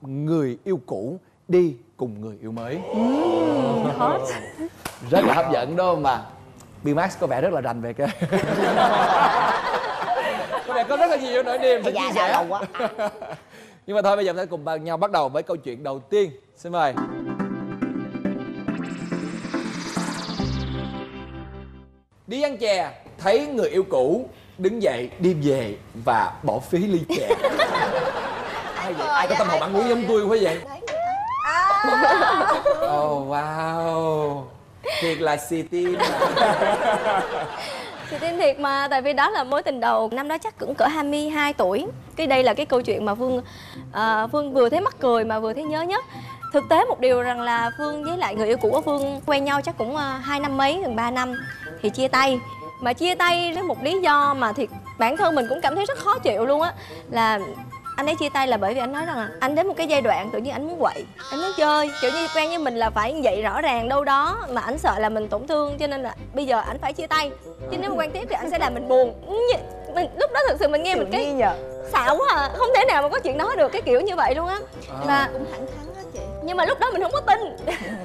Người yêu cũ đi cùng người yêu mới. Hot. Rất là hấp dẫn đúng không mà. Bimax có vẻ rất là rành về cái có vẻ có rất là nhiều nỗi niềm sẽ chia sẻ. Nhưng mà thôi bây giờ mình sẽ cùng nhau bắt đầu với câu chuyện đầu tiên. Xin mời. Đi ăn chè, thấy người yêu cũ, đứng dậy đi về và bỏ phí ly chè. Ai vậy? Ai có tâm hồn ăn uống giống tôi quá vậy? Oh wow, thiệt là xì tin. Xì tin thiệt mà, tại vì đó là mối tình đầu. Năm đó chắc cũng cỡ 22 tuổi. Cái đây là cái câu chuyện mà Phương vừa thấy mắc cười mà vừa thấy nhớ nhất. Thực tế một điều rằng là Phương với lại người yêu cũ của Phương quen nhau chắc cũng 2 năm mấy, gần 3 năm thì chia tay. Mà chia tay với một lý do mà thiệt bản thân mình cũng cảm thấy rất khó chịu luôn á. Là anh ấy chia tay là bởi vì anh nói rằng là anh đến một cái giai đoạn tự nhiên anh muốn quậy, anh muốn chơi, kiểu như quen với mình là phải như vậy rõ ràng đâu đó, mà anh sợ là mình tổn thương cho nên là bây giờ anh phải chia tay, chứ nếu mà quen tiếp thì anh sẽ làm mình buồn. Mình lúc đó thực sự mình nghe mình cái xạo quá à, không thể nào mà có chuyện đó được, cái kiểu như vậy luôn á. Và cũng thẳng thắn á chị, nhưng mà lúc đó mình không có tin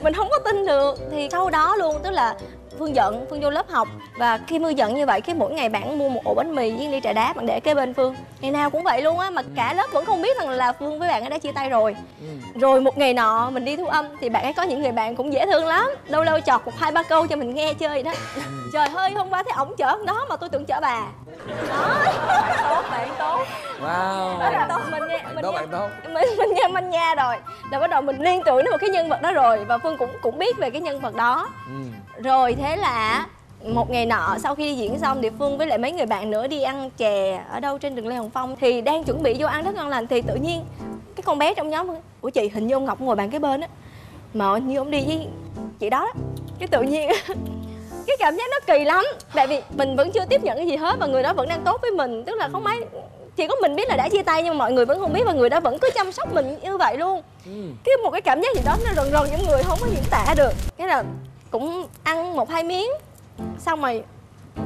mình không có tin được. Thì sau đó luôn, tức là Phương giận, Phương vô lớp học. Và khi Mưa giận như vậy, khi mỗi ngày bạn mua một ổ bánh mì với ly trà đá, bạn để kế bên Phương, ngày nào cũng vậy luôn á. Mà cả lớp vẫn không biết rằng là Phương với bạn ấy đã chia tay rồi. Rồi một ngày nọ mình đi thu âm thì bạn ấy có những người bạn cũng dễ thương lắm, lâu lâu chọt một 2-3 câu cho mình nghe chơi đó. Trời ơi, hôm qua thấy ổng chở đó mà tôi tưởng chở bà. Đó. Bạn tốt. Wow. Mình nghe manh nha rồi. Là bắt đầu mình liên tưởng đến một cái nhân vật đó rồi, và Phương cũng biết về cái nhân vật đó. Rồi thế là một ngày nọ sau khi đi diễn xong thì Phương với lại mấy người bạn nữa đi ăn chè ở đâu trên đường Lê Hồng Phong, thì đang chuẩn bị vô ăn rất ngon lành thì tự nhiên cái con bé trong nhóm: "Ủa chị, hình như ông Ngọc ngồi bàn kế bên á, mà như ông đi với chị đó đó." Cái tự nhiên cái cảm giác nó kỳ lắm, tại vì mình vẫn chưa tiếp nhận cái gì hết và người đó vẫn đang tốt với mình. Tức là không mấy, chỉ có mình biết là đã chia tay nhưng mà mọi người vẫn không biết, và người đó vẫn cứ chăm sóc mình như vậy luôn. Cái một cái cảm giác gì đó nó rần rần những người không có diễn tả được. Cái là cũng ăn 1-2 miếng xong rồi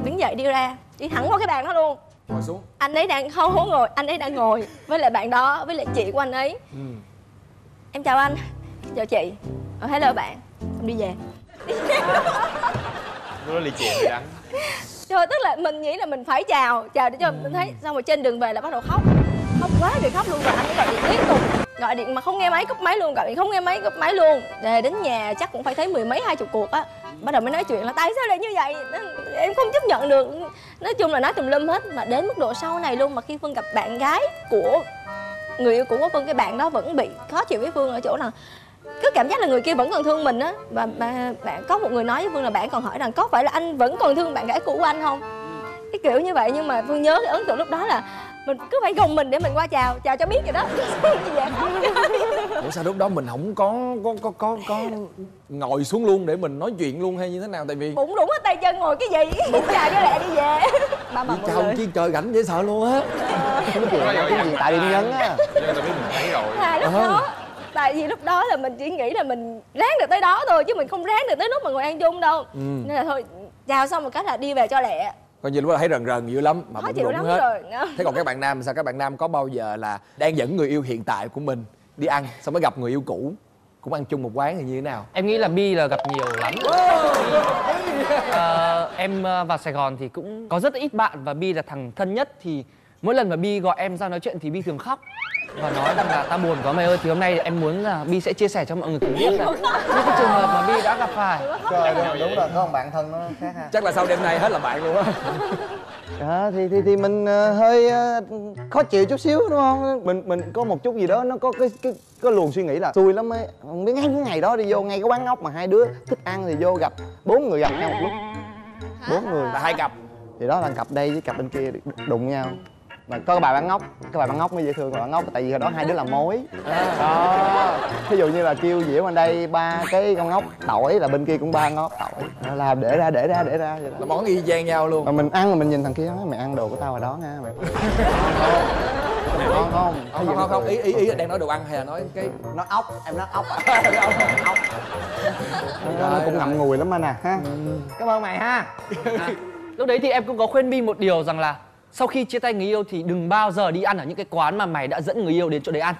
đứng dậy đi ra, đi thẳng qua cái bàn đó luôn, ngồi xuống. Anh ấy đang không ngồi, anh ấy đang ngồi với lại bạn đó, với lại chị của anh ấy. "Em chào anh." "Chào chị." "Hello bạn." "Em đi về." Nó lì chè mày đắng. Rồi tức là mình nghĩ là mình phải chào để cho mình thấy. Xong rồi trên đường về là bắt đầu khóc, khóc quá rồi khóc luôn. Rồi anh ấy gọi điện liên tục, gọi điện mà không nghe máy, cúp máy luôn, gọi điện không nghe máy, cúp máy luôn. Về đến nhà chắc cũng phải thấy 10 mấy 20 cuộc á. Bắt đầu mới nói chuyện là tại sao lại như vậy, em không chấp nhận được. Nói chung là nói tùm lum hết, mà đến mức độ sau này luôn. Mà khi Phương gặp bạn gái của người yêu cũ của Phương, cái bạn đó vẫn bị khó chịu với Phương ở chỗ là cứ cảm giác là người kia vẫn còn thương mình á. Và bạn có một người nói với Phương là bạn còn hỏi rằng có phải là anh vẫn còn thương bạn gái cũ của anh không, cái kiểu như vậy. Nhưng mà Phương nhớ cái ấn tượng lúc đó là mình cứ phải gồng mình để mình qua chào cho biết vậy đó. Ủa sao lúc đó mình không có ngồi xuống luôn để mình nói chuyện luôn hay như thế nào? Tại vì bụng đúng hết tay chân, ngồi cái gì bụng chào cho lẹ đi về. Chào chứ trời rảnh dễ sợ luôn á. Tại điểm nhấn á, tại biết mình thấy rồi. Lúc đó tại vì lúc đó là mình chỉ nghĩ là mình ráng được tới đó thôi, chứ mình không ráng được tới lúc mà ngồi ăn chung đâu. Nên là thôi chào xong một cái là đi về cho lẹ. Coi như lúc đó thấy rần dữ lắm mà bụng rụng hết rồi. Thế còn các bạn nam sao? Các bạn nam có bao giờ là đang dẫn người yêu hiện tại của mình đi ăn xong mới gặp người yêu cũ cũng ăn chung một quán thì như thế nào? Em nghĩ là Bi là gặp nhiều lắm. Em vào Sài Gòn thì cũng có rất ít bạn, và Bi là thằng thân nhất. Thì mỗi lần mà Bi gọi em ra nói chuyện thì Bi thường khóc và nói rằng là "Ta buồn quá mày ơi", thì hôm nay em muốn là Bi sẽ chia sẻ cho mọi người cùng biết là những cái trường hợp mà Bi đã gặp phải. Trời ơi, đúng rồi, không, bạn thân nó khác ha. Chắc là sau đêm nay hết là bạn luôn á. Thì mình hơi khó chịu chút xíu đúng không? Mình có một chút gì đó, nó có cái luồng suy nghĩ là xui lắm ấy. Không biết ngay cái ngày đó đi vô ngay cái quán ốc mà hai đứa thích ăn thì vô gặp 4 người gặp nhau một lúc. 4 người là 2 cặp. Thì đó là cặp đây với cặp bên kia đụng nhau. Mà có cái bà bán ngốc mới dễ thương. Bà bán ngốc tại vì hồi đó hai đứa làm mối đó, ví dụ như là kêu dĩa bên đây 3 cái con ngốc tỏi là bên kia cũng 3 ngót tỏi, là để ra vậy đó. Là món y chang nhau luôn. Mà mình ăn mà mình nhìn thằng kia nói: "Mày ăn đồ của tao hồi đó nha mày." Không, ý đang nói đồ ăn hay là nói cái nói ốc? Em nói ốc à? Ốc nó cũng ngậm ngùi lắm anh à ha. Cảm ơn mày ha. Lúc đấy thì em cũng có khuyên Bi một điều rằng là sau khi chia tay người yêu thì đừng bao giờ đi ăn ở những cái quán mà mày đã dẫn người yêu đến chỗ đấy ăn.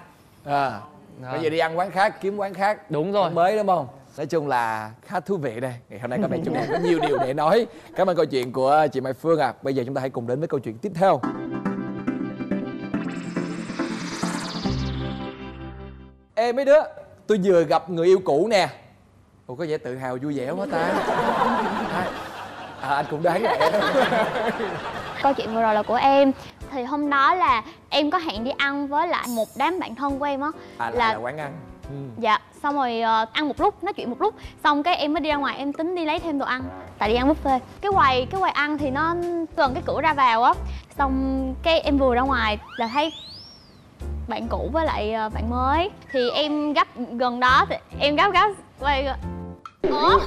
bây giờ đi ăn quán khác, kiếm quán khác, đúng rồi, mới đúng không? Nói chung là khá thú vị đây. Ngày hôm nay các bạn chúng ta có nhiều điều để nói. Cảm ơn câu chuyện của chị Mai Phương à. Bây giờ chúng ta hãy cùng đến với câu chuyện tiếp theo. Ê mấy đứa, tôi vừa gặp người yêu cũ nè. Ủa có vẻ tự hào vui vẻ quá ta. À anh cũng đoán vậy. Câu chuyện vừa rồi là của em. Thì hôm đó là em có hẹn đi ăn với lại một đám bạn thân của em á. À là quán ăn. Dạ, xong rồi ăn một lúc, nói chuyện một lúc. Xong cái em mới đi ra ngoài, em tính đi lấy thêm đồ ăn. Tại đi ăn buffet. Cái quầy ăn thì nó gần cái cửa ra vào á. Xong cái em vừa ra ngoài là thấy bạn cũ với lại bạn mới. Thì em gấp gần đó, thì em gấp quay. Ủa?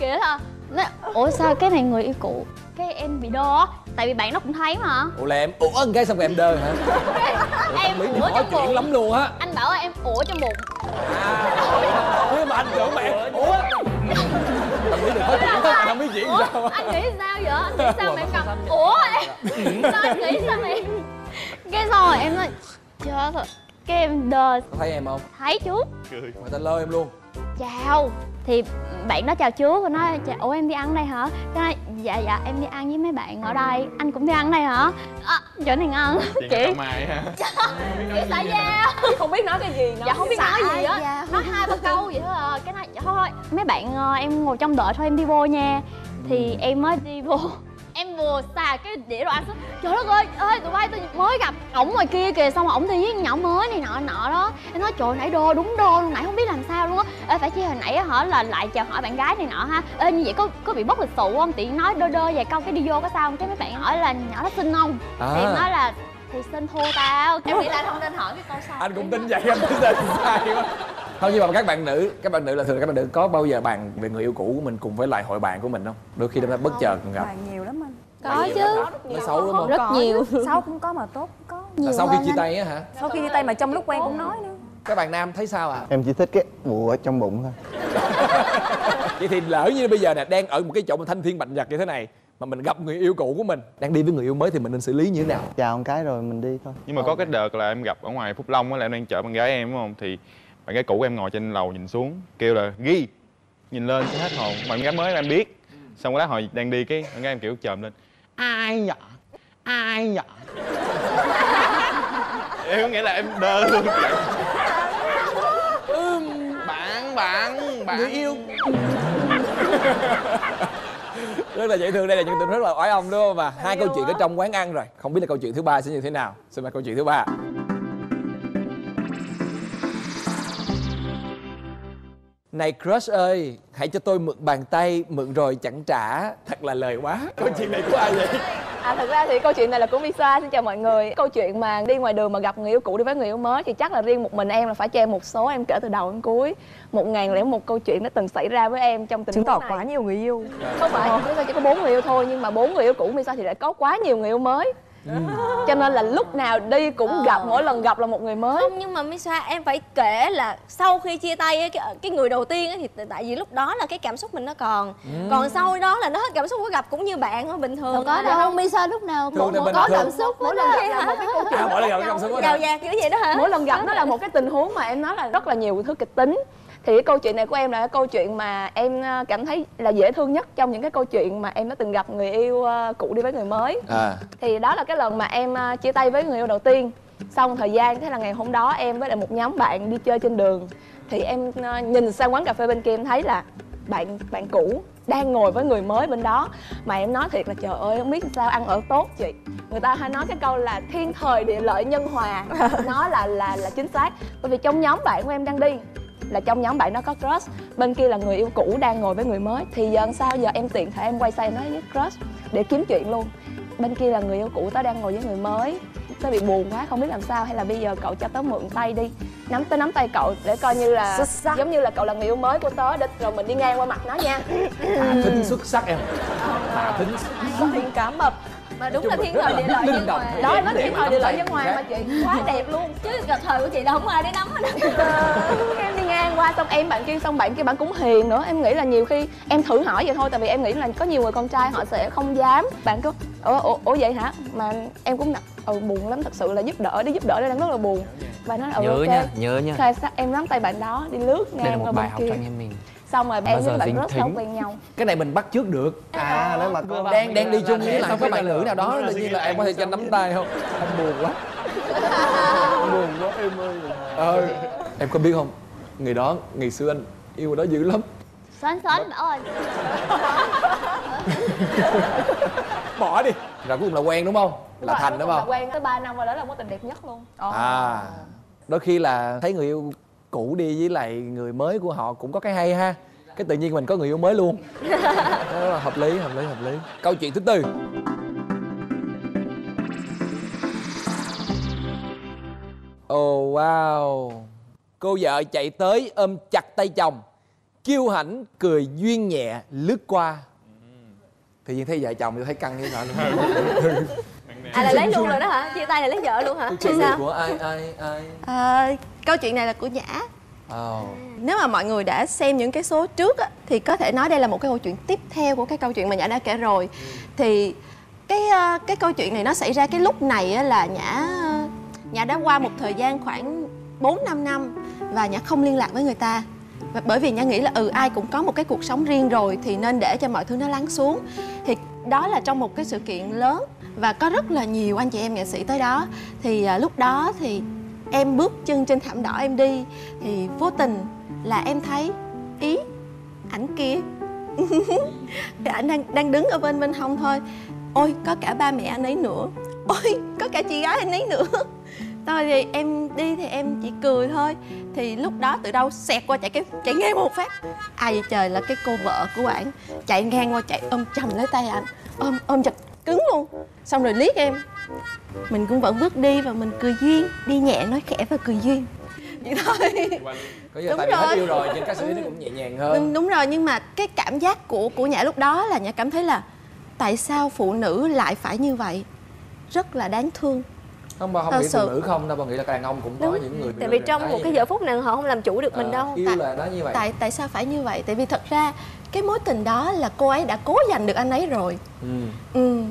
Kìa thôi. Ủa sao cái này người yêu cũ? Cái em bị đơ á. Tại vì bạn nó cũng thấy mà. Ủa là em ủa cái xong rồi em đơ hả? Em ủa trong bụng lắm luôn á. Anh bảo là em ủa trong bụng. Ủa mà anh tưởng bạn ủa. Anh nghĩ đừng có chuyện thôi, anh không biết chuyện sao. Anh nghĩ sao vậy? Anh nghĩ sao mẹ cầm ủa em. Sao anh nghĩ sao mẹ. Cái xong rồi em nói chết rồi. Cái em đơ. Có thấy em không? Thấy chứ. Người ta lơ em luôn. Chào. Thì bạn đó chào trước, nó nói ủa em đi ăn đây hả? Cái nói dạ dạ em đi ăn với mấy bạn ở đây. Anh cũng đi ăn đây hả? À, chỗ này ngon. Chị mày hả? Chị xã giao. Không biết nói cái gì nữa. Dạ không biết nói gì á. Nói hai ba câu vậy thôi. Cái nói dạ thôi mấy bạn em ngồi trong đợi thôi em đi vô nha. Thì em mới đi vô. Em vừa xà cái đĩa đồ ăn xuống. Trời đất ơi, ơi tụi bay tôi mới gặp ổng ngoài kia kìa. Xong rồi ổng thì với nhỏ mới này nọ nọ đó. Em nói trời nãy đô, đúng đô luôn, nãy không biết làm sao luôn á. Ê phải chi hồi nãy hả là lại chào hỏi bạn gái này nọ ha. Ê như vậy có bị bất lịch sự không? Tiện nói đơ đơ vài câu cái đi vô có sao không? Cái mấy bạn hỏi là nhỏ đó xinh không? Thì em nói là thì xinh thua tao. Em nghĩ là không nên hỏi cái câu sao. Anh cũng tin vậy, anh tin sai quá. Không, nhưng mà các bạn nữ là thường các bạn nữ có bao giờ bàn về người yêu cũ của mình cùng với lại hội bạn của mình không? Đôi khi đâm ra bất chợt gặp. Bàn nhiều lắm anh. Có chứ. Nó xấu đúng không? Rất nhiều. Xấu cũng có mà tốt cũng có. Nhiều. Là sau khi chia tay á hả? Sau khi chia tay mà trong lúc quen cũng nói nữa. Các bạn nam thấy sao ạ? À? Em chỉ thích cái bụi trong bụng thôi. Vậy thì lỡ như bây giờ nè, đang ở một cái chỗ mà thanh thiên bạch nhật như thế này mà mình gặp người yêu cũ của mình đang đi với người yêu mới thì mình nên xử lý như thế nào? Chào một cái rồi mình đi thôi. Nhưng mà có cái đợt là em gặp ở ngoài Phúc Long á, là em đang chở bạn gái em đúng không? Thì bạn gái cũ em ngồi trên lầu nhìn xuống kêu là ghi, nhìn lên sẽ hết hồn. Bạn gái mới em biết. Xong cái đó hồi đang đi cái bạn gái em kiểu chồm lên ai nhở, ai nhở. Em có nghĩa là em đơ luôn. Bạn người yêu. Rất là dễ thương. Đây là những tình rất là oái ông đúng không? Và hai câu chuyện ở trong quán ăn rồi. Không biết là câu chuyện thứ ba sẽ như thế nào. Xin mời câu chuyện thứ ba. Này crush ơi, hãy cho tôi mượn bàn tay, mượn rồi chẳng trả. Thật là lời quá. Câu chuyện này của ai vậy? À thật ra thì câu chuyện này là của Misa. Xin chào mọi người. Câu chuyện mà đi ngoài đường mà gặp người yêu cũ đi với người yêu mới thì chắc là riêng một mình em là phải cho em một số, em kể từ đầu đến cuối 1001 câu chuyện đã từng xảy ra với em trong tình huống này. Chứng tỏ quá nhiều người yêu. Không phải, Misa chỉ có 4 người yêu thôi, nhưng mà 4 người yêu cũ Misa thì lại có quá nhiều người yêu mới. Cho nên là lúc nào đi cũng gặp, mỗi lần gặp là một người mới. Không, nhưng mà Misa em phải kể là sau khi chia tay ấy, cái người đầu tiên ấy, thì tại vì lúc đó là cái cảm xúc mình nó còn. Còn sau đó là nó hết cảm xúc, có gặp cũng như bạn thôi, bình thường. Đâu có đâu không Misa, lúc nào cũng có cảm xúc. Mỗi lần gặp cảm xúc gào dạt kiểu vậy đó hả? Mỗi lần gặp nó là một cái tình huống mà em nói là rất là nhiều thứ kịch tính. Thì cái câu chuyện này của em là cái câu chuyện mà em cảm thấy là dễ thương nhất trong những cái câu chuyện mà em đã từng gặp người yêu cũ đi với người mới. Thì đó là cái lần mà em chia tay với người yêu đầu tiên. Xong thời gian thế là ngày hôm đó em với lại một nhóm bạn đi chơi trên đường. Thì em nhìn sang quán cà phê bên kia em thấy là bạn cũ đang ngồi với người mới bên đó. Mà em nói thiệt là trời ơi không biết sao ăn ở tốt chị. Người ta hay nói cái câu là thiên thời địa lợi nhân hòa. Nó là chính xác. Bởi vì trong nhóm bạn của em đang đi là trong nhóm bạn nó có crush, bên kia là người yêu cũ đang ngồi với người mới. Thì giờ làm sao giờ em tiện thể em quay xe nói với crush để kiếm chuyện luôn. Bên kia là người yêu cũ tớ đang ngồi với người mới, tớ bị buồn quá không biết làm sao, hay là bây giờ cậu cho tớ mượn tay đi, nắm tay cậu để coi như là xuất sắc. Giống như là cậu là người yêu mới của tớ để rồi mình đi ngang qua mặt nó nha. Tả thính xuất sắc em. Tả thính xuất sắc. Cá mập. Mà đúng là thiên thời địa lợi nhân hòa. Đó nó thiên thời địa lợi nhân hòa mà chị, quá đẹp luôn. Chứ gặp thời của chị đâu không ai để nắm hết. Em đi ngang qua xong em bạn kia, xong bạn kia bạn cũng hiền nữa. Em nghĩ là nhiều khi em thử hỏi vậy thôi, tại vì em nghĩ là có nhiều người con trai họ sẽ không dám. Bạn cứ ủa vậy hả? Mà em cũng buồn lắm, thật sự là giúp đỡ, đi giúp đỡ đang rất là buồn. Và nó là nhớ nha. Rồi em nắm tay bạn đó đi lướt ngang qua bên kia. Xong rồi em với bạn rất xấu quen nhau. Cái này mình bắt trước được. À, nếu mà đang đi chung với lại các bạn nữ nào đó tự nhiên là em có thể cho nắm tay không? Em buồn quá. Buồn quá em ơi. Em có biết không? Người đó ngày xưa anh yêu người đó dữ lắm. Sến Bảo ơi. Bỏ đi. Rồi cuối cùng là quen đúng không? Là thành đúng không? Quen tới 3 năm rồi, đó là mối tình đẹp nhất luôn. À. Đôi khi là thấy người yêu cũ đi với lại người mới của họ cũng có cái hay ha. Cái tự nhiên mình có người yêu mới luôn. Đó là hợp lý. Câu chuyện thứ tư. Oh wow. Cô vợ chạy tới ôm chặt tay chồng, kiêu hãnh cười duyên nhẹ lướt qua. Thì nhiên thấy vợ chồng tôi thấy căng như vậy luôn. À là lấy luôn rồi đó hả? Chia tay là lấy vợ luôn hả? Chuyện sao? Của ai? À, câu chuyện này là của Nhã. Nếu mà mọi người đã xem những cái số trước á, thì có thể nói đây là một cái câu chuyện tiếp theo của cái câu chuyện mà Nhã đã kể rồi. Thì cái câu chuyện này nó xảy ra cái lúc này á, là Nhã đã qua một thời gian khoảng 4-5 năm và Nhã không liên lạc với người ta. Và bởi vì Nhã nghĩ là ai cũng có một cái cuộc sống riêng rồi thì nên để cho mọi thứ nó lắng xuống. Thì đó là trong một cái sự kiện lớn và có rất là nhiều anh chị em nghệ sĩ tới đó. Thì lúc đó thì em bước chân trên thảm đỏ em đi thì vô tình là em thấy ý ảnh kia. Thì ảnh đang đứng ở bên hông thôi. Ôi có cả ba mẹ anh ấy nữa. Ôi có cả chị gái anh ấy nữa. Thôi thì em đi thì em chỉ cười thôi. Thì lúc đó từ đâu xẹt qua chạy ngang một phát. Ai vậy trời, là cái cô vợ của ảnh chạy ngang qua, chạy ôm chầm lấy tay ảnh, ôm chặt cứng luôn. Xong rồi liếc em. Mình cũng vẫn bước đi và mình cười duyên, đi nhẹ nói khẽ và cười duyên. Vậy thôi. Đúng tại rồi. Hết yêu rồi nên ca sĩ nó cũng nhẹ nhàng hơn. Đúng rồi, nhưng mà cái cảm giác của Nhã lúc đó là Nhã cảm thấy là tại sao phụ nữ lại phải như vậy? Rất là đáng thương. Không, bà không nghĩ phụ nữ không đâu, bà nghĩ là đàn ông cũng có những người. Tại vì trong một cái giờ phút này họ không làm chủ được mình đâu. Yêu là nó như vậy. Tại sao phải như vậy? Tại vì thật ra cái mối tình đó là cô ấy đã cố giành được anh ấy rồi.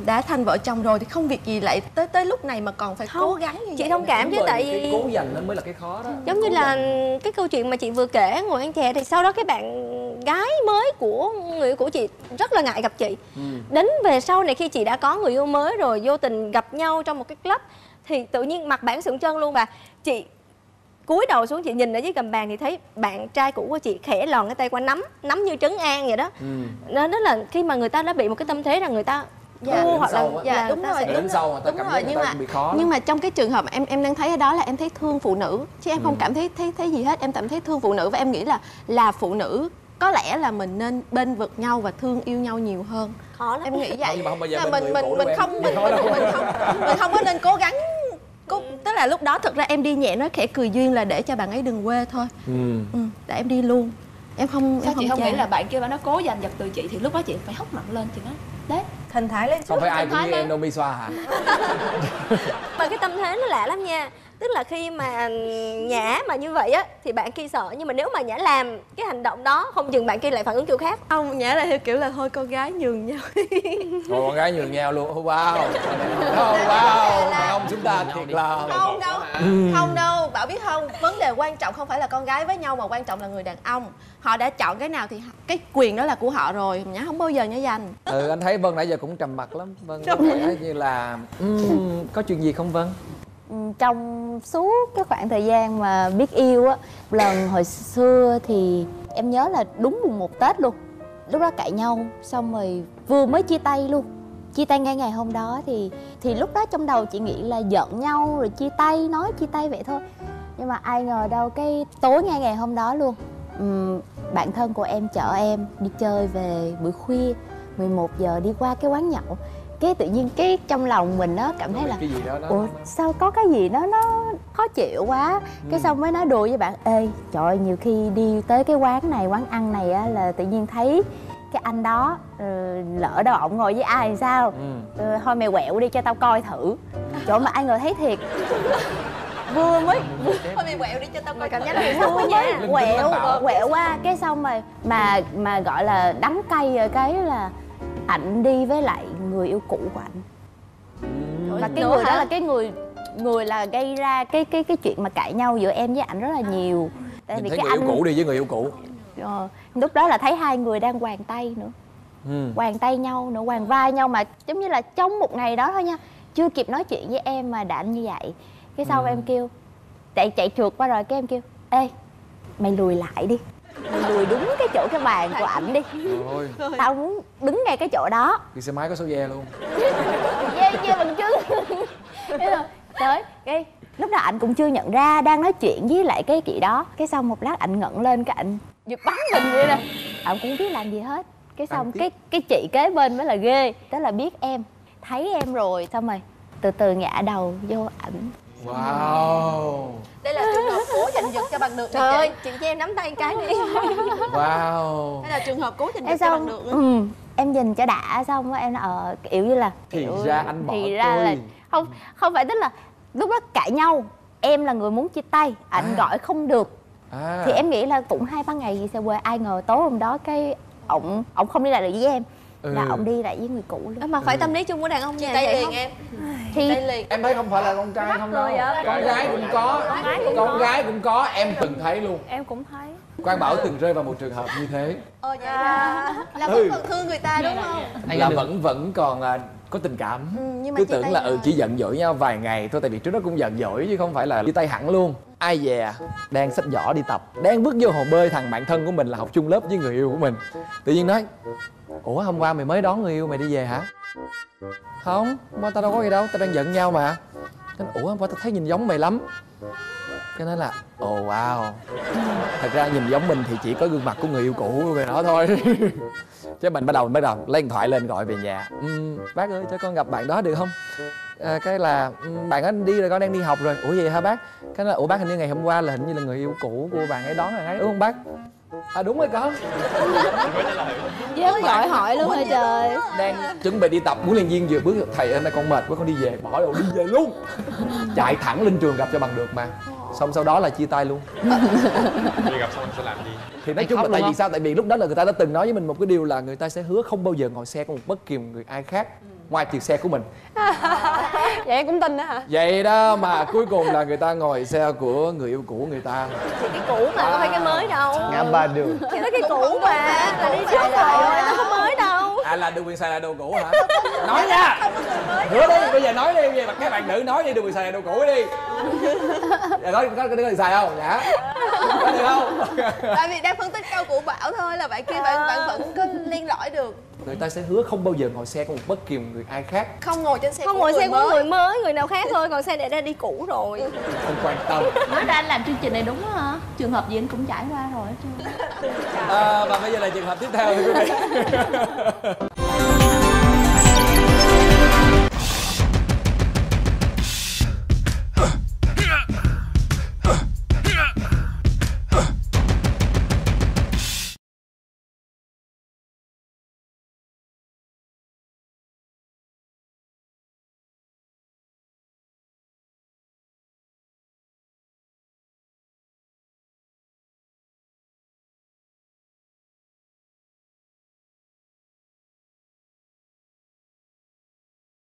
Đã thành vợ chồng rồi thì không việc gì lại tới lúc này mà còn phải cố gắng như vậy. Chị thông cảm chứ, tại vì cố giành nó mới là cái khó đó. Giống như là cái câu chuyện mà chị vừa kể ngồi ăn chè thì sau đó cái bạn gái mới của người yêu của chị rất là ngại gặp chị. Đến về sau này khi chị đã có người yêu mới rồi, vô tình gặp nhau trong một cái club thì tự nhiên mặt bạn sượng chân luôn. Và chị cúi đầu xuống, chị nhìn ở dưới gầm bàn thì thấy bạn trai cũ của chị khẽ lòn cái tay qua nắm như trấn an vậy đó. Đó là khi mà người ta đã bị một cái tâm thế rằng người ta thua hoặc là đúng rồi nhưng mà trong cái trường hợp em đang thấy ở đó là em thấy thương phụ nữ chứ em không cảm thấy thấy gì hết. Em cảm thấy thương phụ nữ và em nghĩ là phụ nữ có lẽ là mình nên bên vực nhau và thương yêu nhau nhiều hơn. Khó lắm. Em nghĩ vậy. Nhưng mà không bao giờ mình không có nên cố gắng. Tức là lúc đó thực ra em đi nhẹ nói khẽ cười duyên là để cho bạn ấy đừng quê thôi. Để em đi luôn. Em không. Sao chị không nghĩ là bạn kia bạn nó cố giành giật từ chị thì lúc đó chị phải hốc mạnh lên chị nói đấy. Hình thái lên. Không phải ai cũng như em đâu Misa hả? Mà cái tâm thế nó lạ lắm nha. Tức là khi mà Nhã mà như vậy á thì bạn kia sợ, nhưng mà nếu mà Nhã làm cái hành động đó không chừng bạn kia lại phản ứng kiểu khác. Không, Nhã là theo kiểu là thôi con gái nhường nhau. Thôi con gái nhường nhau luôn. Wow. Wow. Đàn ông chúng ta thiệt là không đâu Bảo biết không, vấn đề quan trọng không phải là con gái với nhau mà quan trọng là người đàn ông. Họ đã chọn cái nào thì cái quyền đó là của họ rồi. Nhã không bao giờ Nhã giành. Anh thấy Vân nãy giờ cũng trầm mặc lắm. Vân như là có chuyện gì không Vân? Trong suốt cái khoảng thời gian mà biết yêu á, lần hồi xưa thì em nhớ là đúng mùng 1 Tết luôn. Lúc đó cãi nhau xong rồi vừa mới chia tay luôn. Chia tay ngay ngày hôm đó thì lúc đó trong đầu chị nghĩ là giận nhau rồi chia tay, nói chia tay vậy thôi. Nhưng mà ai ngờ đâu cái tối ngay ngày hôm đó luôn, bạn thân của em chở em đi chơi về buổi khuya 11 giờ đi qua cái quán nhậu. Cái tự nhiên cái trong lòng mình nó cảm thấy là ủa sao có cái gì nó khó chịu quá. Cái xong mới nói đùa với bạn: ê trời ơi, nhiều khi đi tới cái quán này quán ăn này á, là tự nhiên thấy cái anh đó lỡ đâu ổng ngồi với ai thì sao, thôi mày quẹo đi cho tao coi thử. Chỗ mà ai ngờ thấy thiệt. Thôi mày quẹo đi cho tao coi. Cảm giác mày thua nha. Quẹo qua cái xong rồi mà gọi là đắng cay. Cái là ảnh đi với lại người yêu cũ của ảnh. Và cái người đó là cái người là gây ra cái chuyện mà cãi nhau giữa em với ảnh rất là nhiều. Tại vì thấy cái người yêu cũ đi với người yêu cũ. Lúc đó là thấy hai người đang quàng tay nữa. Quàng tay nhau nữa, quàng vai nhau, mà giống như là trong một ngày đó thôi nha. Chưa kịp nói chuyện với em mà đã như vậy. Cái sau em kêu chạy trượt qua rồi, cái em kêu ê mày lùi lại đi, mày lùi đúng cái chỗ cái bàn của ảnh đi. Rồi. Tao muốn đứng ngay cái chỗ đó. Đi xe máy có số ve luôn. Ve bằng chứng. Tới cái lúc đó ảnh cũng chưa nhận ra, đang nói chuyện với lại cái chị đó. Cái sau một lát ảnh ngẩng lên, cái ảnh giật bắn mình vậy nè. Ảnh cũng biết làm gì hết. Cái xong cái chị kế bên mới là ghê, đó là biết em, thấy em rồi xong rồi từ từ ngã đầu vô ảnh. Wow. Đây là trường hợp cố giành giật cho bằng được. Trời ơi, chị cho em nắm tay cái đi. Wow. Đây là trường hợp cố giành giật cho bằng được. Em nhìn cho đã, xong em nói kiểu như là kiểu, thì ra anh bỏ thì ra tôi là, không phải, tức là lúc đó cãi nhau, em là người muốn chia tay, ảnh gọi không được. Thì em nghĩ là cũng 2-3 ngày gì sẽ quê, ai ngờ tối hôm đó cái ổng không đi lại được với em. Là ổng đi lại với người cũ luôn. Mà phải tâm lý chung của đàn ông như vậy liền em. Thì em thấy không phải là con trai không đâu. Con gái cũng có, con gái cũng có, em từng thấy luôn. Em cũng thấy. Quang Bảo từng rơi vào một trường hợp như thế. Vậy là vẫn còn thương người ta đúng không? Là vẫn còn có tình cảm. Nhưng mà cứ tưởng là chỉ giận dỗi nhau vài ngày thôi, tại vì trước đó cũng giận dỗi chứ không phải là chia tay hẳn luôn. Ai dè đang xách giỏ đi tập, đang bước vô hồ bơi, thằng bạn thân của mình là học chung lớp với người yêu của mình, tự nhiên nói ủa hôm qua mày mới đón người yêu mày đi về hả? Không, hôm qua tao đâu có gì đâu, tao đang giận nhau mà. Cái ủa hôm qua tao thấy nhìn giống mày lắm. Cái nói là ồ wow, thật ra nhìn giống mình thì chỉ có gương mặt của người yêu cũ rồi đó thôi. Chứ mình bắt đầu lấy điện thoại lên gọi về nhà. Bác ơi cho con gặp bạn đó được không? Cái là bạn ấy đi rồi, con đang đi học rồi. Ủa vậy hả bác? Cái là ủa bác hình như ngày hôm qua là hình như là người yêu cũ của bạn ấy đón bạn ấy đúng không bác? Đúng rồi con. Với gọi hỏi luôn rồi trời. Đang chuẩn bị đi tập, huấn luyện viên vừa bước thầy hôm nay con mệt quá con đi về, bỏ đồ đi về luôn. Chạy thẳng lên trường gặp cho bằng được mà. Xong sau đó là chia tay luôn. Đi gặp xong sẽ làm gì? Thì nói chung là tại vì sao? Tại vì lúc đó là người ta đã từng nói với mình một cái điều là người ta sẽ hứa không bao giờ ngồi xe của một bất kỳ người ai khác ngoài chiếc xe của mình. Vậy em cũng tin đó hả? Vậy đó mà cuối cùng là người ta ngồi xe của người yêu cũ người ta. Thì cái cũ mà không phải cái mới đâu. Ngã ba đường. Thì nó cái cũ mà, là đi trước rồi, nó không mới đâu. À là đường quyền xài là đồ cũ hả? Nói nha. Hứa đi, bây giờ nói đi, về mặt các bạn nữ nói đi, đường quyền xài là đồ cũ đi. Có đường xài không? Dạ. Có được không? Tại vì đang phân tích câu của Bảo thôi, là bạn kia bạn vẫn có liên lõi được. Người ta sẽ hứa không bao giờ ngồi xe của một bất kỳ người ai khác. Không ngồi trên xe không của ngồi người xe mới. Của người mới, người nào khác thôi, còn xe này đã đi cũ rồi. Không quan tâm. Nói ra anh làm chương trình này đúng đó hả? Trường hợp gì anh cũng trải qua rồi. Và bây giờ là trường hợp tiếp theo thưa quý vị.